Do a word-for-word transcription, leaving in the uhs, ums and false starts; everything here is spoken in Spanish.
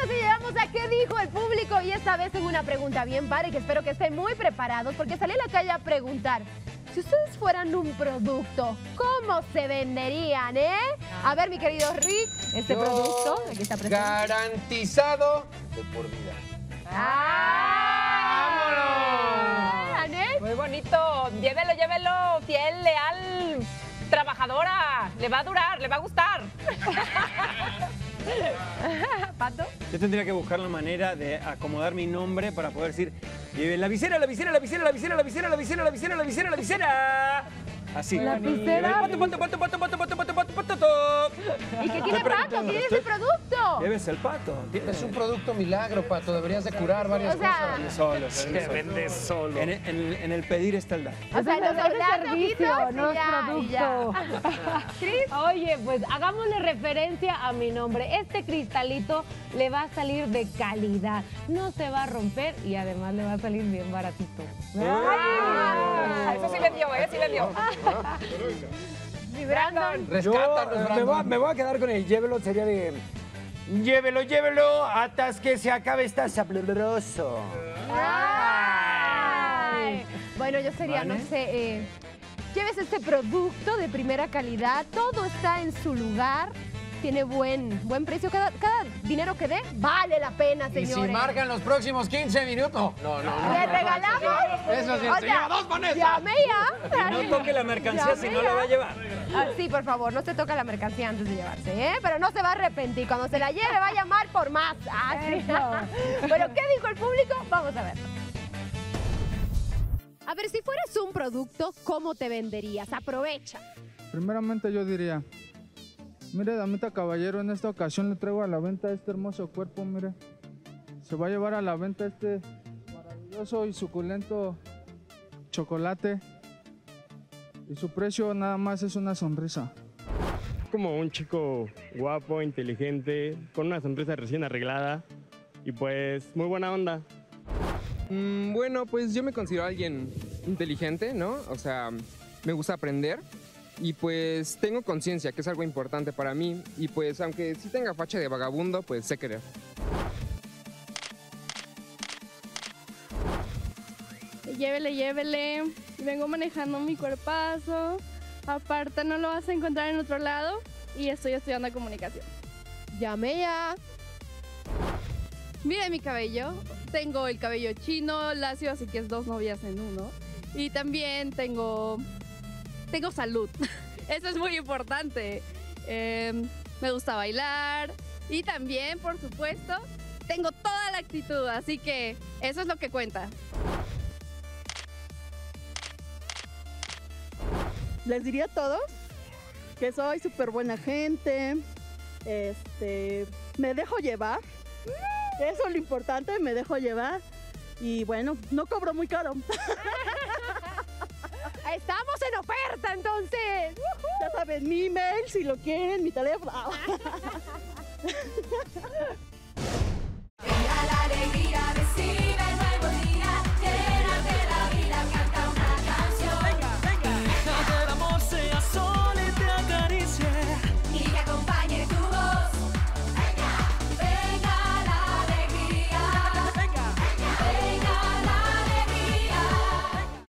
casi llegamos a ¿qué dijo el público? Y esta vez tengo una pregunta bien padre que espero que estén muy preparados, porque salí a la calle a preguntar: si ustedes fueran un producto, ¿cómo se venderían, eh? A ver, mi querido Rick, este Yo producto, aquí está presente. Garantizado de por vida. ¡Ah! ¡Vámonos! ¿Eh? Muy bonito. Llévelo, llévelo, fiel, leal, trabajadora. Le va a durar, le va a gustar. ¿Pato? Yo tendría que buscar la manera de acomodar mi nombre para poder decir: la visera, la visera, la visera, la visera, la visera, la visera, la visera, la visera, la visera. Así. La visera. Pato, pato, pato, pato, pato, pato, pato, pato, pato, pato. ¿Y qué tiene Pato? ¿Tiene ese producto? Debes el Pato. Es un producto milagro, Pato. Deberías de curar varias cosas. Solo. Se vende solo. En el pedir está el dar. O sea, nos da servicio, no producto. Cris. Oye, pues hagámosle referencia a mi nombre. Este cristalito le va a salir de calidad. No se va a romper y además le va a salir bien baratito. Eso sí le dio, ¿eh? Sí le dio. Mi Brandon. Rescátanos, Brandon. Me voy, a, me voy a quedar con el llévelo, sería de... Llévelo, llévelo, hasta que se acabe esta sableroso. Bueno, yo sería, ¿vale? No sé, eh, lleves este producto de primera calidad, todo está en su lugar, tiene buen, buen precio, cada, cada dinero que dé vale la pena, señores. Y si marcan los próximos quince minutos, no, no, no. ¿Le regalamos? Eso sí, se lleva dos monedas. Llame ya. No toque la mercancía, si no la va a llevar. Ah, sí, por favor, no se toca la mercancía antes de llevarse, ¿eh? Pero no se va a arrepentir, cuando se la lleve va a llamar por más. Ah, sí. Pero ¿qué dijo el público? Vamos a ver. A ver, si fueras un producto, ¿cómo te venderías? Aprovecha. Primeramente yo diría: mire, damita caballero, en esta ocasión le traigo a la venta este hermoso cuerpo, mire. Se va a llevar a la venta este maravilloso y suculento chocolate. Y su precio nada más es una sonrisa. Como un chico guapo, inteligente, con una sonrisa recién arreglada. Y pues, muy buena onda. Mm, bueno, pues yo me considero alguien inteligente, ¿no? O sea, me gusta aprender. Y pues tengo conciencia, que es algo importante para mí. Y pues aunque sí tenga facha de vagabundo, pues sé querer. Llévele, llévele. Vengo manejando mi cuerpazo. Aparte no lo vas a encontrar en otro lado. Y estoy estudiando comunicación. Llame ya. Mire mi cabello. Tengo el cabello chino, lacio, así que es dos novias en uno. Y también tengo... Tengo salud, eso es muy importante. Eh, me gusta bailar y también, por supuesto, tengo toda la actitud, así que eso es lo que cuenta. Les diría a todos que soy súper buena gente, este, me dejo llevar, eso es lo importante, me dejo llevar y bueno, no cobro muy caro. Estamos en oferta, entonces. Uh-huh. Ya saben, mi email, si lo quieren, mi teléfono.